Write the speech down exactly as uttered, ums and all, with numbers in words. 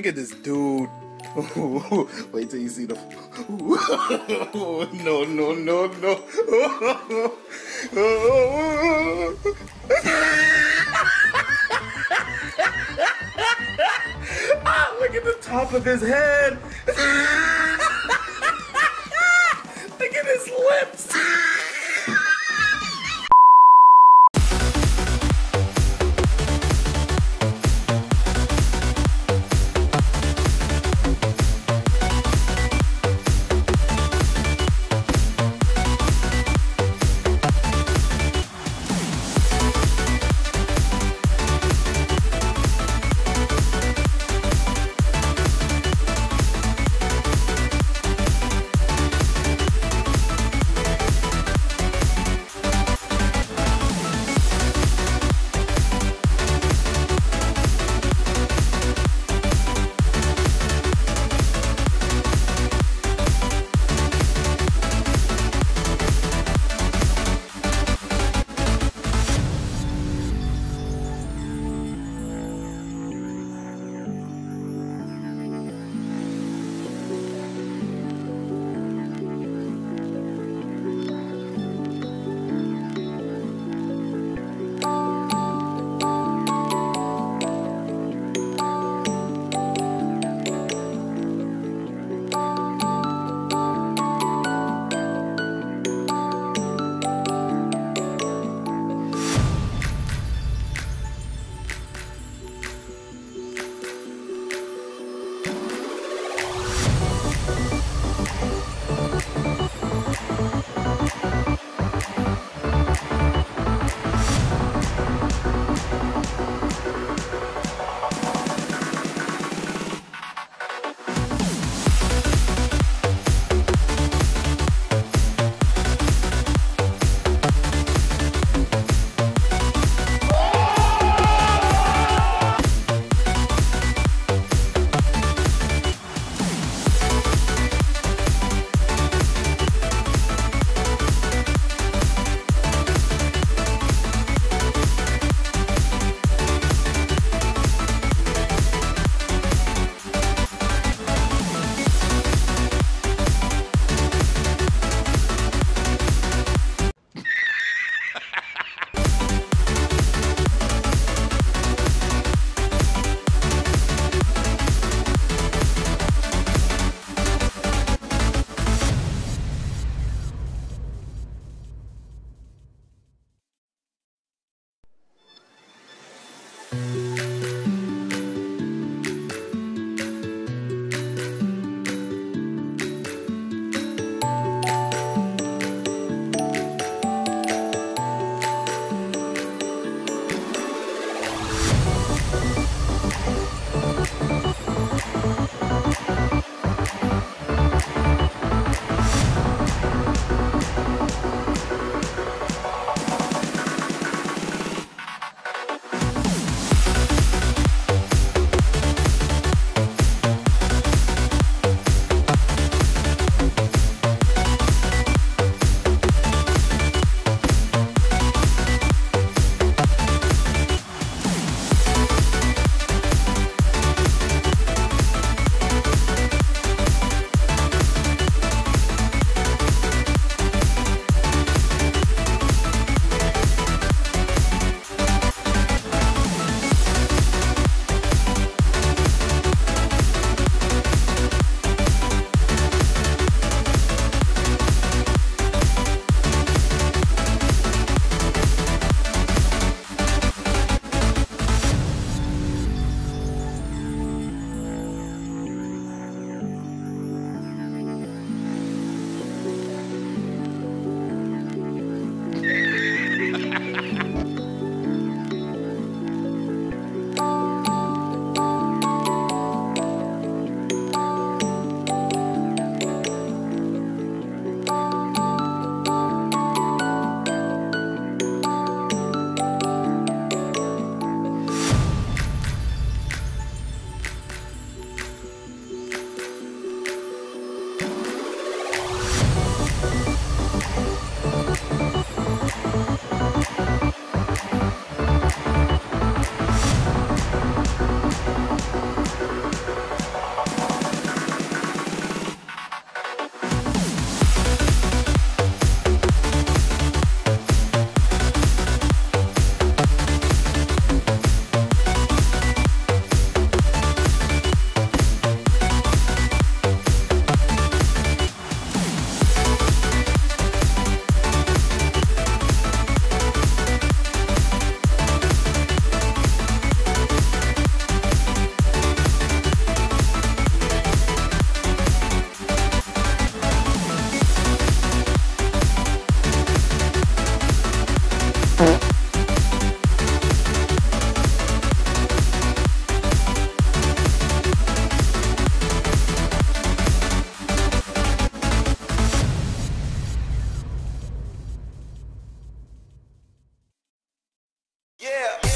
Look at this dude. Wait till you see the. No, no, no, no. Ah, look at the top of his head. Look at his lips. Yeah.